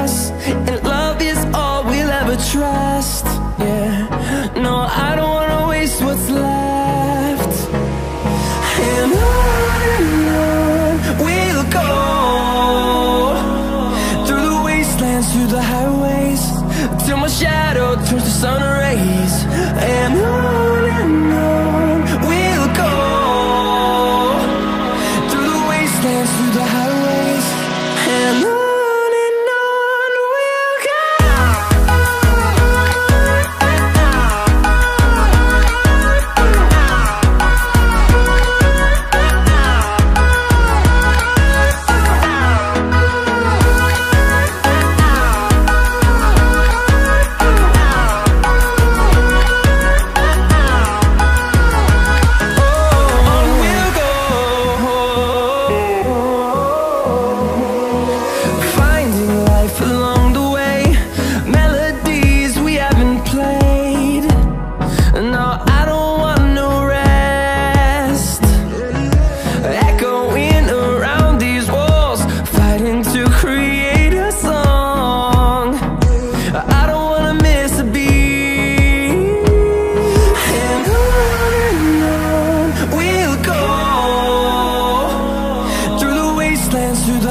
us, and love is all we'll ever trust. Yeah, no, I don't wanna waste what's left. And on we'll go, through the wastelands, through the highways, till my shadow turns to sun rays. And on we'll go, through the wastelands, through the highways, and on. Through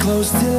Close till